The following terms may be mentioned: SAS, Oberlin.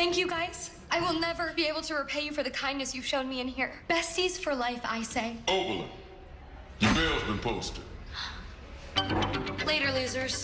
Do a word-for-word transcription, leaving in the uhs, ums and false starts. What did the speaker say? Thank you, guys. I will never be able to repay you for the kindness you've shown me in here. Besties for life, I say. Oberlin, your bill's been posted. Later, losers.